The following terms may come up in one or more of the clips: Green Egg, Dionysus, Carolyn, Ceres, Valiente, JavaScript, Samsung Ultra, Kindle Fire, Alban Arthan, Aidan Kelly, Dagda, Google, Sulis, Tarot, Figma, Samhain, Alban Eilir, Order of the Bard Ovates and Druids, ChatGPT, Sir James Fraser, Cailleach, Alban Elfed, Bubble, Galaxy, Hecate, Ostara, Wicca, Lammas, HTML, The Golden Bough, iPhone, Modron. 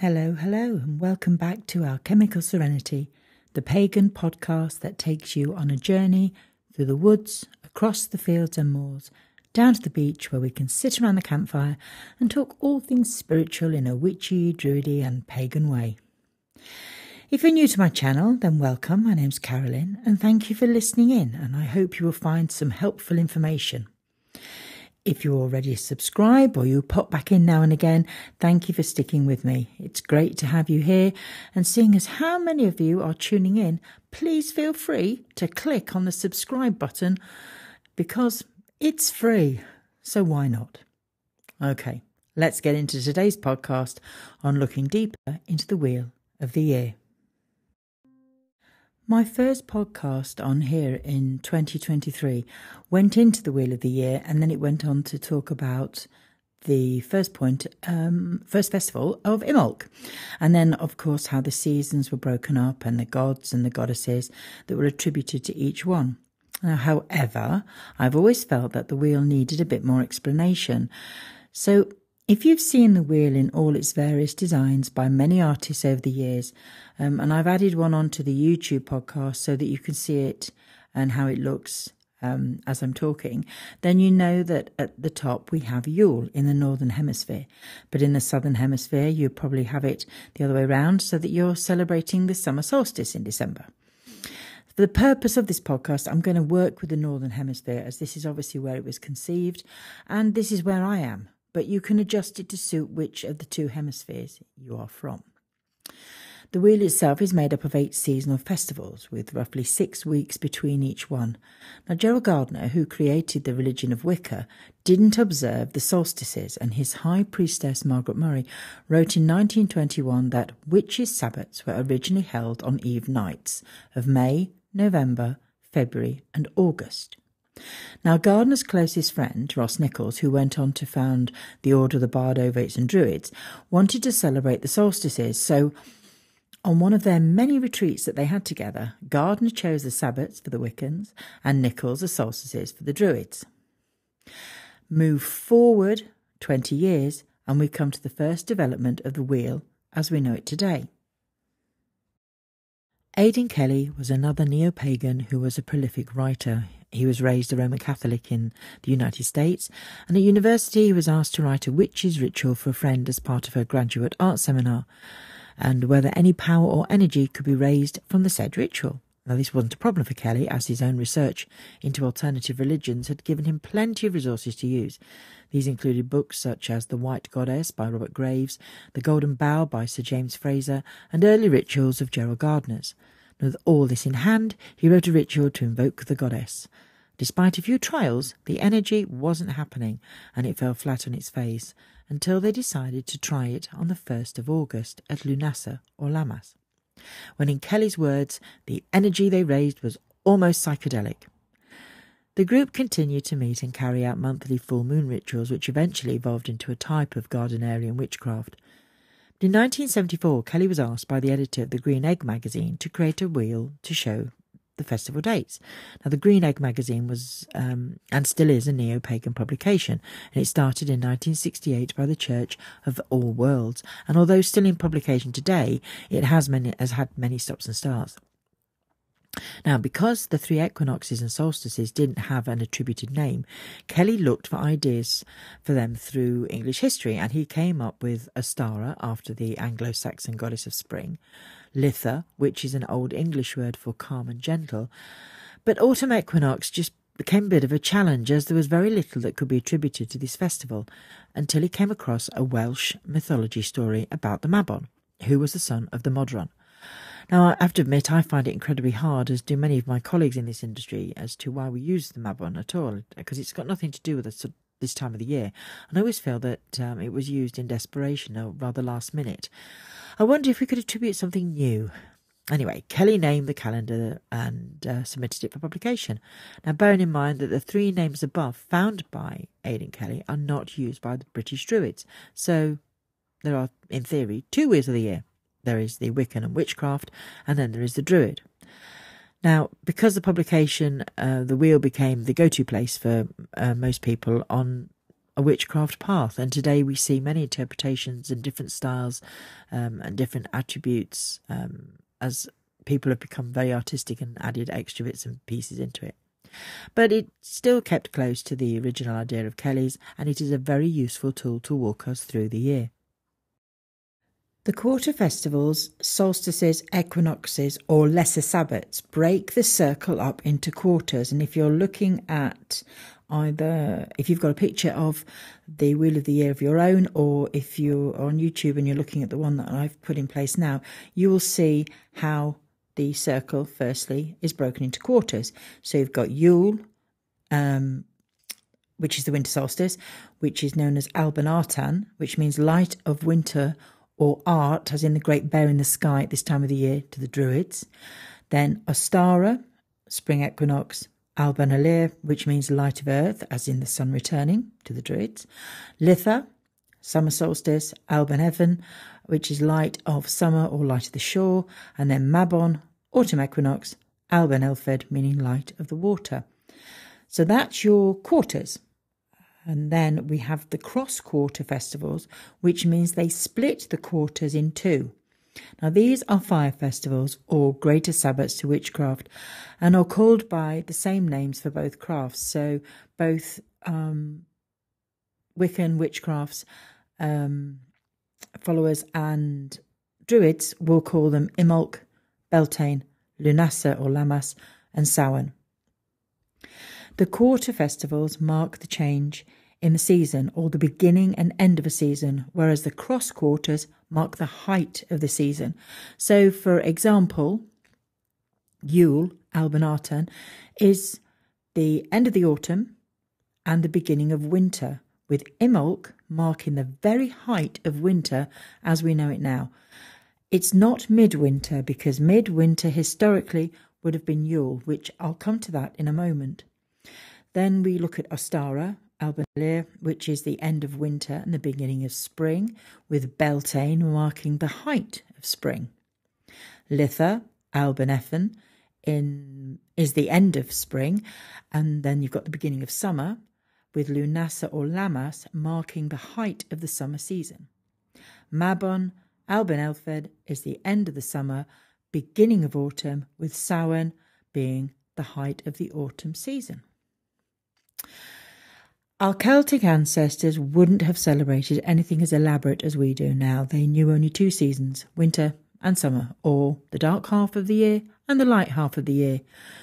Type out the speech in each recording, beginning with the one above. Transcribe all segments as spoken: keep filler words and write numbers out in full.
Hello, hello, and welcome back to Alchemical Serenity, the pagan podcast that takes you on a journey through the woods, across the fields and moors, down to the beach where we can sit around the campfire and talk all things spiritual in a witchy, druidy and pagan way. If you're new to my channel, then welcome. My name's Carolyn and thank you for listening in, and I hope you will find some helpful information. If you already subscribe or you pop back in now and again, thank you for sticking with me. It's great to have you here, and seeing as how many of you are tuning in, please feel free to click on the subscribe button because it's free, so why not? Okay, let's get into today's podcast on looking deeper into the Wheel of the Year. My first podcast on here in twenty twenty-three went into the Wheel of the Year, and then it went on to talk about the first point, um, first festival of Imbolc. And then, of course, how the seasons were broken up and the gods and the goddesses that were attributed to each one. Now, however, I've always felt that the Wheel needed a bit more explanation. So if you've seen the Wheel in all its various designs by many artists over the years, um, and I've added one onto the YouTube podcast so that you can see it and how it looks um, as I'm talking, then you know that at the top we have Yule in the Northern Hemisphere. But in the Southern Hemisphere, you probably have it the other way around so that you're celebrating the summer solstice in December. For the purpose of this podcast, I'm going to work with the Northern Hemisphere, as this is obviously where it was conceived and this is where I am. But you can adjust it to suit which of the two hemispheres you are from. The Wheel itself is made up of eight seasonal festivals, with roughly six weeks between each one. Now, Gerald Gardner, who created the religion of Wicca, didn't observe the solstices, and his high priestess Margaret Murray wrote in nineteen twenty-one that witches' sabbats were originally held on eve nights of May, November, February and August. Now, Gardner's closest friend, Ross Nichols, who went on to found the Order of the Bard Ovates and Druids, wanted to celebrate the solstices. So on one of their many retreats that they had together, Gardner chose the Sabbats for the Wiccans and Nichols the solstices for the Druids. Move forward twenty years and we come to the first development of the Wheel as we know it today. Aidan Kelly was another neo-pagan who was a prolific writer. He was raised a Roman Catholic in the United States, and at university he was asked to write a witch's ritual for a friend as part of her graduate art seminar, and whether any power or energy could be raised from the said ritual. Now, this wasn't a problem for Kelly, as his own research into alternative religions had given him plenty of resources to use. These included books such as The White Goddess by Robert Graves, The Golden Bough by Sir James Fraser, and early rituals of Gerald Gardner's. With all this in hand, he wrote a ritual to invoke the goddess. Despite a few trials, the energy wasn't happening, and it fell flat on its face, until they decided to try it on the first of August at Lunasa or Lammas, when, in Kelly's words, the energy they raised was almost psychedelic. The group continued to meet and carry out monthly full moon rituals, which eventually evolved into a type of Gardnerian witchcraft. In nineteen seventy-four, Kelly was asked by the editor of the Green Egg magazine to create a wheel to show the festival dates. Now, the Green Egg magazine was, um, and still is, a neo-pagan publication, and it started in nineteen sixty-eight by the Church of All Worlds, and although still in publication today, it has, many, has had many stops and starts. Now, because the three equinoxes and solstices didn't have an attributed name, Kelly looked for ideas for them through English history, and he came up with Ostara, after the Anglo-Saxon goddess of spring, Litha, which is an old English word for calm and gentle. But autumn equinox just became a bit of a challenge, as there was very little that could be attributed to this festival, until he came across a Welsh mythology story about the Mabon, who was the son of the Modron. Now, I have to admit, I find it incredibly hard, as do many of my colleagues in this industry, as to why we use the Mabon at all, because it's got nothing to do with us this time of the year. And I always feel that um, it was used in desperation, or rather last minute. I wonder if we could attribute something new. Anyway, Kelly named the calendar and uh, submitted it for publication. Now, bearing in mind that the three names above found by Aidan Kelly are not used by the British Druids, so there are, in theory, two Wheels of the Year. There is the Wiccan and Witchcraft, and then there is the Druid. Now, because the publication, uh, the Wheel became the go-to place for uh, most people on a witchcraft path, and today we see many interpretations in different styles um, and different attributes um, as people have become very artistic and added extra bits and pieces into it. But it still kept close to the original idea of Kelly's, and it is a very useful tool to walk us through the year. The quarter festivals, solstices, equinoxes or lesser sabbats break the circle up into quarters, and if you're looking at either, if you've got a picture of the Wheel of the Year of your own, or if you're on YouTube and you're looking at the one that I've put in place now, you will see how the circle firstly is broken into quarters. So you've got Yule, um, which is the winter solstice, which is known as Alban Arthan, which means light of winter or art, as in the great bear in the sky at this time of the year to the Druids. Then Ostara, spring equinox, Alban Eilir, which means light of earth, as in the sun returning to the Druids. Litha, summer solstice, Alban Hefin, which is light of summer or light of the shore. And then Mabon, autumn equinox, Alban Elfed, meaning light of the water. So that's your quarters. And then we have the cross-quarter festivals, which means they split the quarters in two. Now, these are fire festivals, or greater sabbats to witchcraft, and are called by the same names for both crafts. So both um, Wiccan witchcrafts, um, followers and druids will call them Imbolc, Beltane, Lunasa or Lammas, and Samhain. The quarter festivals mark the change in the season, or the beginning and end of a season, whereas the cross quarters mark the height of the season. So, for example, Yule, Alban Arthan, is the end of the autumn and the beginning of winter, with Imbolc marking the very height of winter as we know it now. It's not midwinter, because midwinter historically would have been Yule, which I'll come to that in a moment. Then we look at Ostara, Alban Eilir, which is the end of winter and the beginning of spring, with Beltane marking the height of spring. Litha, Alban Hefin, in is the end of spring, and then you've got the beginning of summer, with Lunasa or Lammas marking the height of the summer season. Mabon, Alban Elfed, is the end of the summer, beginning of autumn, with Samhain being the height of the autumn season. Our Celtic ancestors wouldn't have celebrated anything as elaborate as we do now. They knew only two seasons, winter and summer, or the dark half of the year and the light half of the year.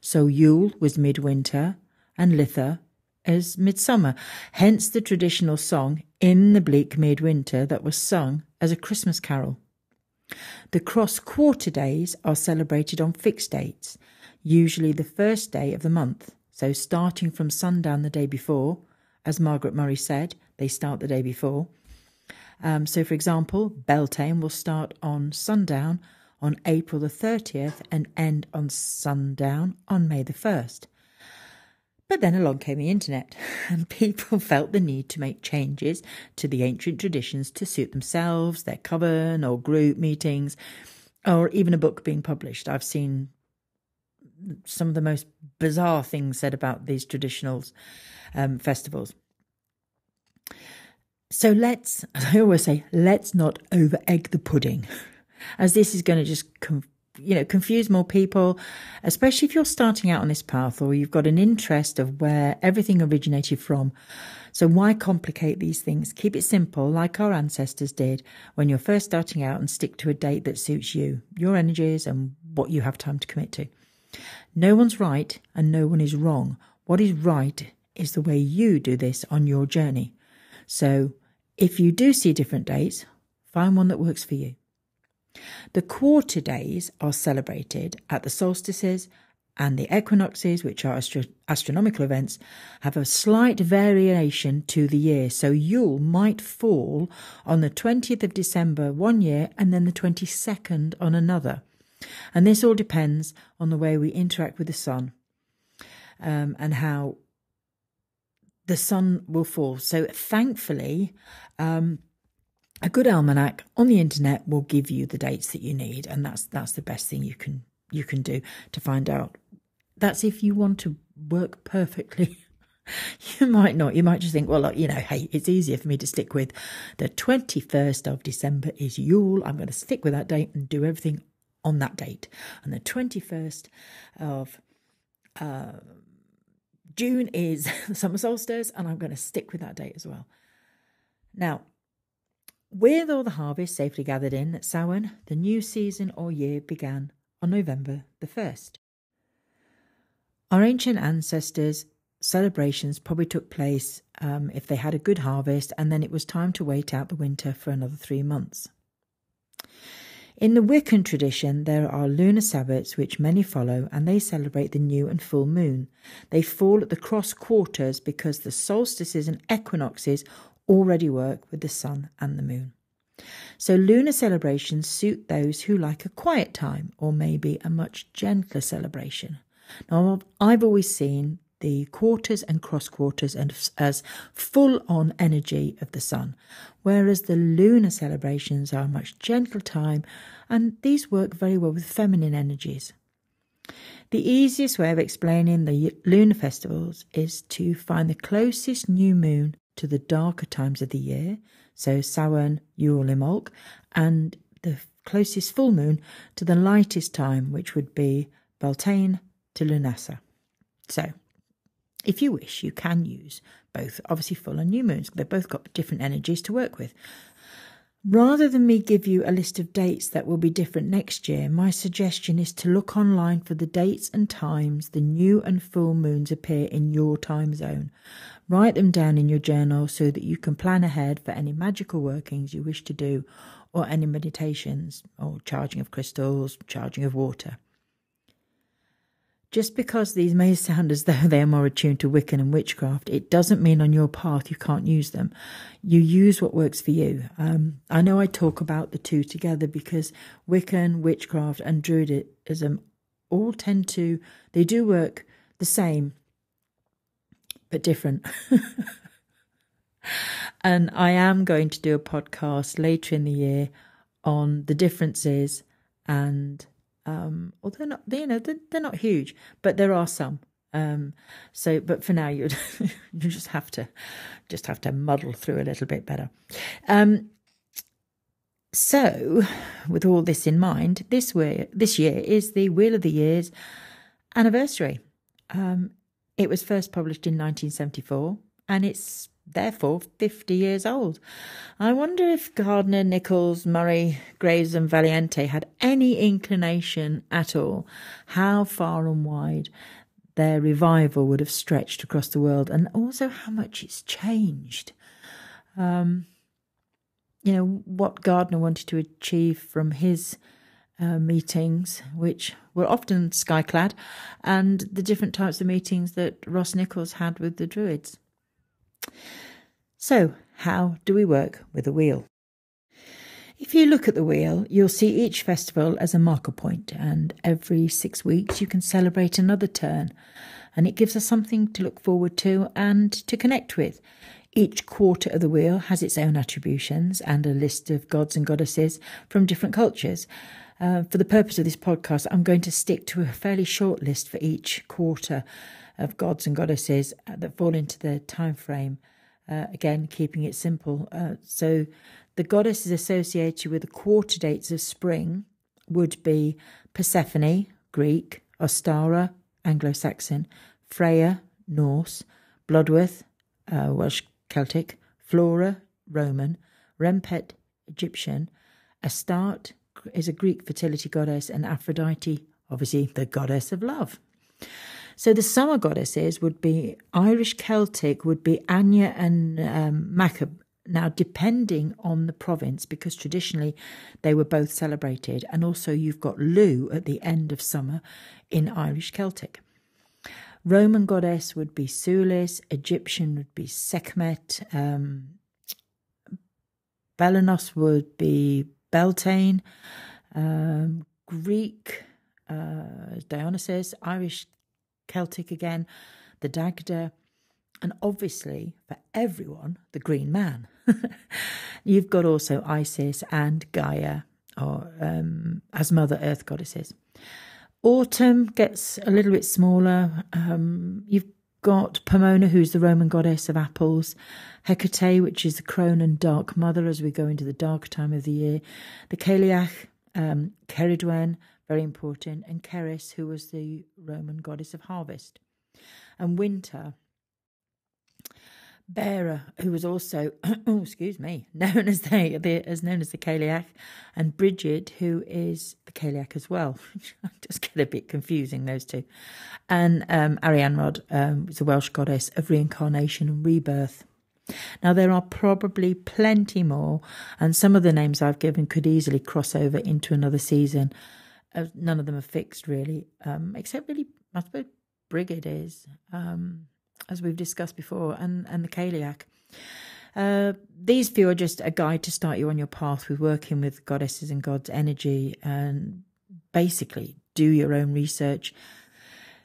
So Yule was midwinter and Litha as midsummer, hence the traditional song In the Bleak Midwinter that was sung as a Christmas carol. The cross-quarter days are celebrated on fixed dates, usually the first day of the month. So starting from sundown the day before, as Margaret Murray said, they start the day before. Um, so, for example, Beltane will start on sundown on April the thirtieth and end on sundown on May the first. But then along came the internet, and people felt the need to make changes to the ancient traditions to suit themselves, their coven or group meetings, or even a book being published. I've seen some of the most bizarre things said about these traditional um, festivals. So let's, as I always say, let's not over-egg the pudding, as this is going to just confuse you know, confuse more people, especially if you're starting out on this path or you've got an interest of where everything originated from. So why complicate these things? Keep it simple, like our ancestors did when you're first starting out, and stick to a date that suits you, your energies and what you have time to commit to. No one's right and no one is wrong. What is right is the way you do this on your journey. So if you do see different dates, find one that works for you. The quarter days are celebrated at the solstices, and the equinoxes, which are astro astronomical events, have a slight variation to the year. So Yule might fall on the twentieth of December one year and then the twenty-second on another. And this all depends on the way we interact with the sun um, and how the sun will fall. So thankfully, um, a good almanac on the internet will give you the dates that you need, and that's that's the best thing you can you can do to find out. That's if you want to work perfectly You might not. You might just think, well, like, you know, hey, it's easier for me to stick with the twenty-first of December is Yule. I'm going to stick with that date and do everything on that date. And the twenty-first of June is the summer solstice, and I'm going to stick with that date as well. Now, with all the harvest safely gathered in at Samhain, the new season or year began on November the first. Our ancient ancestors' celebrations probably took place um, if they had a good harvest, and then it was time to wait out the winter for another three months. In the Wiccan tradition, there are lunar Sabbats which many follow, and they celebrate the new and full moon. They fall at the cross quarters because the solstices and equinoxes already work with the sun and the moon. So lunar celebrations suit those who like a quiet time or maybe a much gentler celebration. Now, I've always seen the quarters and cross quarters as full-on energy of the sun, whereas the lunar celebrations are a much gentler time, and these work very well with feminine energies. The easiest way of explaining the lunar festivals is to find the closest new moon to the darker times of the year, so Samhain, Yule, Imbolc, and the closest full moon to the lightest time, which would be Beltane to Lunasa. So, if you wish, you can use both, obviously full and new moons. They've both got different energies to work with. Rather than me give you a list of dates that will be different next year, my suggestion is to look online for the dates and times the new and full moons appear in your time zone. Write them down in your journal so that you can plan ahead for any magical workings you wish to do, or any meditations, or charging of crystals, charging of water. Just because these may sound as though they are more attuned to Wiccan and witchcraft, it doesn't mean on your path you can't use them. You use what works for you. Um, I know I talk about the two together because Wiccan, witchcraft and Druidism all tend to, they do work the same, but different. And I am going to do a podcast later in the year on the differences and... Um, although not, you know, they're, they're not huge, but there are some. Um, so, but for now, you you just have to just have to muddle through a little bit better. Um, so, with all this in mind, this way, this year is the Wheel of the Year's anniversary. Um, it was first published in nineteen seventy-four, and it's therefore fifty years old. I wonder if Gardner, Nichols, Murray, Graves and Valiente had any inclination at all how far and wide their revival would have stretched across the world, and also how much it's changed. Um, you know, what Gardner wanted to achieve from his uh, meetings, which were often skyclad, and the different types of meetings that Ross Nichols had with the Druids. So, how do we work with a wheel? If you look at the wheel, you'll see each festival as a marker point, and every six weeks you can celebrate another turn, and it gives us something to look forward to and to connect with. Each quarter of the wheel has its own attributions and a list of gods and goddesses from different cultures. Uh, for the purpose of this podcast, I'm going to stick to a fairly short list for each quarter of gods and goddesses that fall into the time frame. Uh, again, keeping it simple. Uh, so the goddesses associated with the quarter dates of spring would be Persephone, Greek, Ostara, Anglo-Saxon, Freya, Norse, Bloodworth, uh, Welsh Celtic, Flora, Roman, Rempet, Egyptian, Astarte is a Greek fertility goddess, and Aphrodite, obviously the goddess of love. So the summer goddesses would be Irish Celtic, would be Anya and um, Maccab. Now, depending on the province, because traditionally they were both celebrated, and also you've got Lu at the end of summer in Irish Celtic. Roman goddess would be Sulis, Egyptian would be Sekhmet, um, Bellanos would be Beltane, um, Greek uh, Dionysus, Irish Celtic again, the Dagda, and obviously for everyone, the Green Man. You've got also Isis and Gaia, or um, as Mother Earth goddesses. Autumn gets a little bit smaller. Um, you've got Pomona, who's the Roman goddess of apples, Hecate, which is the crone and dark mother as we go into the dark time of the year, the Cailleach, um, Ceridwen, very important, and Ceres, who was the Roman goddess of harvest. And winter, Bera, who was also, oh, excuse me, known as the, the as known as the Cailleach, and Brigid, who is the Cailleach as well. I just get a bit confusing, those two. And um, Arianrhod um, was the Welsh goddess of reincarnation and rebirth. Now, there are probably plenty more, and some of the names I've given could easily cross over into another season. Uh, none of them are fixed, really, um, except really, I suppose, Brigid is, um, as we've discussed before, and, and the Cailleach. Uh, these few are just a guide to start you on your path with working with goddesses and gods' energy, and basically do your own research.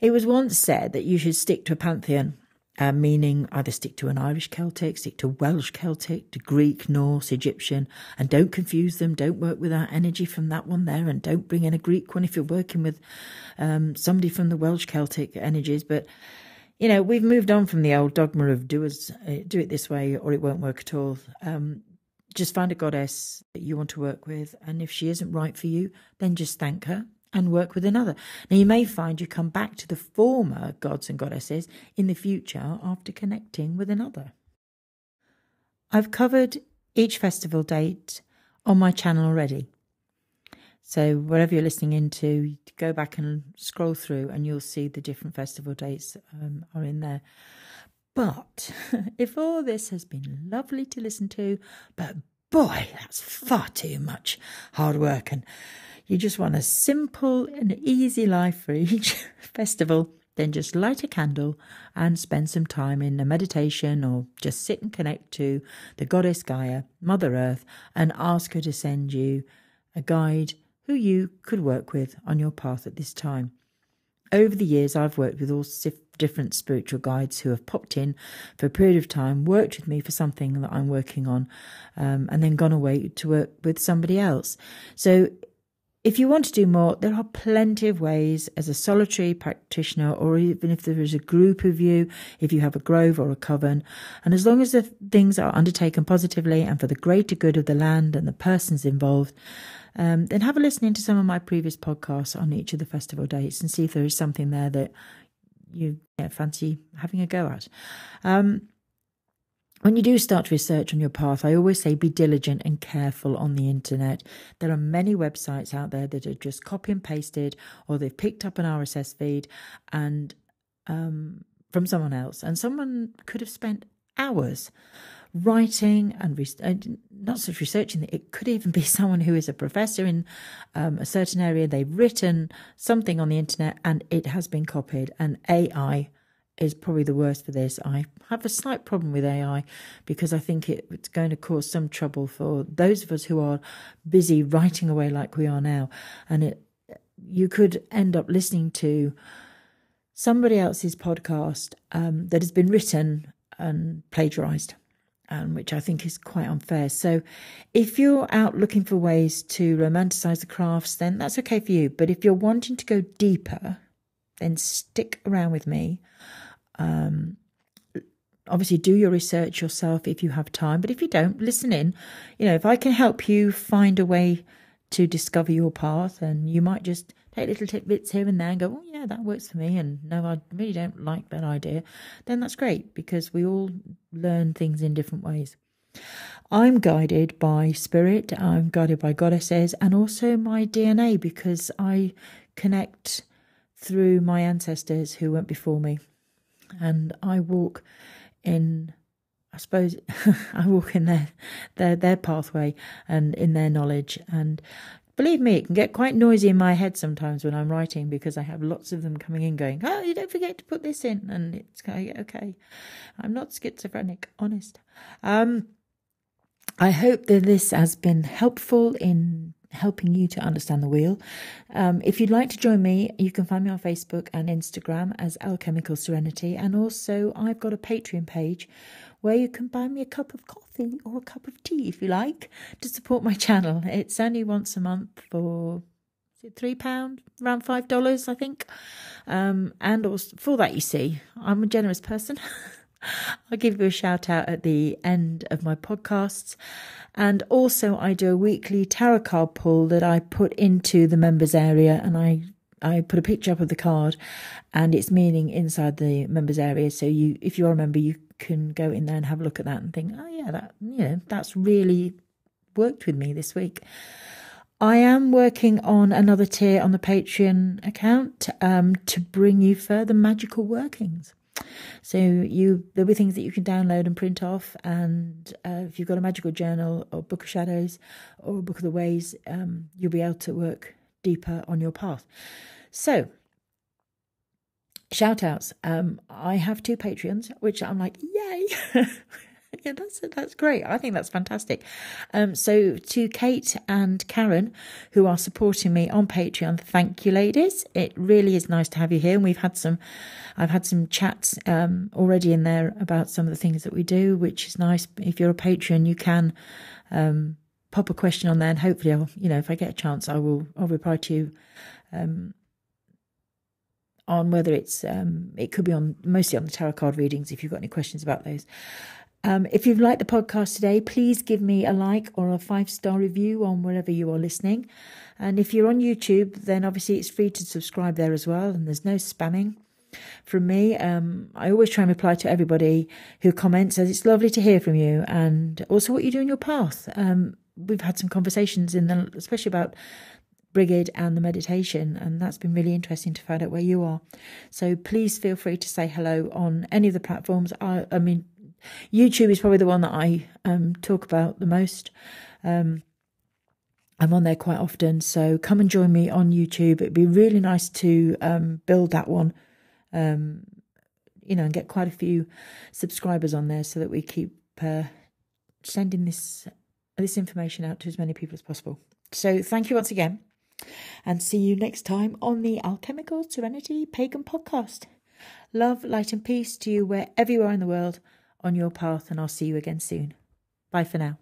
It was once said that you should stick to a pantheon, uh, meaning either stick to an Irish Celtic, stick to Welsh Celtic, to Greek, Norse, Egyptian, and don't confuse them, don't work with that energy from that one there, and don't bring in a Greek one if you're working with um, somebody from the Welsh Celtic energies, but... You know, we've moved on from the old dogma of do, us, do it this way or it won't work at all. Um, just find a goddess that you want to work with, and if she isn't right for you, then just thank her and work with another. Now, you may find you come back to the former gods and goddesses in the future after connecting with another. I've covered each festival date on my channel already. So wherever you're listening into, go back and scroll through and you'll see the different festival dates um, are in there. But if all this has been lovely to listen to, but boy, that's far too much hard work and you just want a simple and easy life for each festival, then just light a candle and spend some time in a meditation or just sit and connect to the goddess Gaia, Mother Earth, and ask her to send you a guide who you could work with on your path at this time. Over the years, I've worked with all different spiritual guides who have popped in for a period of time, worked with me for something that I'm working on, um, and then gone away to work with somebody else. So if you want to do more, there are plenty of ways as a solitary practitioner, or even if there is a group of you, if you have a grove or a coven. And as long as the things are undertaken positively and for the greater good of the land and the persons involved, um, then have a listen into some of my previous podcasts on each of the festival dates and see if there is something there that you yeah, fancy having a go at. Um, When you do start to research on your path, I always say be diligent and careful on the internet. There are many websites out there that are just copy and pasted, or they've picked up an R S S feed and um, from someone else. And someone could have spent hours writing and, re and not just researching. It could even be someone who is a professor in um, a certain area. They've written something on the internet and it has been copied, and A I is probably the worst for this. I have a slight problem with A I because I think it, it's going to cause some trouble for those of us who are busy writing away like we are now. And it, you could end up listening to somebody else's podcast um, that has been written and plagiarised, um, which I think is quite unfair. So if you're out looking for ways to romanticise the crafts, then that's okay for you. But if you're wanting to go deeper, then stick around with me. Um, obviously do your research yourself if you have time, but if you don't, listen in. You know, if I can help you find a way to discover your path, and you might just take little tidbits here and there and go, oh yeah, that works for me, and no, I really don't like that idea, then that's great, because we all learn things in different ways. I'm guided by spirit, I'm guided by goddesses, and also my D N A, because I connect through my ancestors who went before me. And I walk in, I suppose, I walk in their, their their pathway and in their knowledge. And believe me, it can get quite noisy in my head sometimes when I'm writing, because I have lots of them coming in going, oh, you don't forget to put this in. And it's like, okay, I'm not schizophrenic, honest. Um, I hope that this has been helpful in helping you to understand the wheel. Um, if you'd like to join me, you can find me on Facebook and Instagram as Alchemical Serenity, and also I've got a Patreon page where you can buy me a cup of coffee or a cup of tea if you like to support my channel. It's only once a month for three pounds, around five dollars I think, Um, and also, for that, you see, I'm a generous person. I'll give you a shout out at the end of my podcasts. And also I do a weekly tarot card pull that I put into the members area, and I, I put a picture up of the card and its meaning inside the members area. So you, if you are a member, you can go in there and have a look at that and think, oh yeah, that, you know, that's really worked with me this week. I am working on another tier on the Patreon account um, to bring you further magical workings. So you, there'll be things that you can download and print off, and uh, if you've got a magical journal or book of shadows or book of the ways, um, you'll be able to work deeper on your path. So shout outs. Um, I have two Patreons, which I'm like, yay. Yeah, that's that's great. I think that's fantastic. Um, so to Kate and Karen, who are supporting me on Patreon, thank you, ladies. It really is nice to have you here. And we've had some, I've had some chats um, already in there about some of the things that we do, which is nice. If you're a Patreon, you can um, pop a question on there, and hopefully, I'll, you know, if I get a chance, I will. I'll reply to you. Um, on whether it's, um, it could be on mostly on the tarot card readings. If you've got any questions about those. Um, if you've liked the podcast today, please give me a like or a five-star review on wherever you are listening. And if you're on YouTube, then obviously it's free to subscribe there as well, and there's no spamming from me. Um, I always try and reply to everybody who comments, as it's lovely to hear from you, and also what you do in your path. Um, we've had some conversations, in the, especially about Brigid and the meditation, and that's been really interesting to find out where you are. So please feel free to say hello on any of the platforms. I, I mean, YouTube is probably the one that I um, talk about the most. Um, I'm on there quite often, so come and join me on YouTube. It'd be really nice to um, build that one, um, you know, and get quite a few subscribers on there so that we keep uh, sending this this information out to as many people as possible. So thank you once again, and see you next time on the Alchemical Serenity Pagan Podcast. Love, light and peace to you wherever you are in the world, on your path, and I'll see you again soon. Bye for now.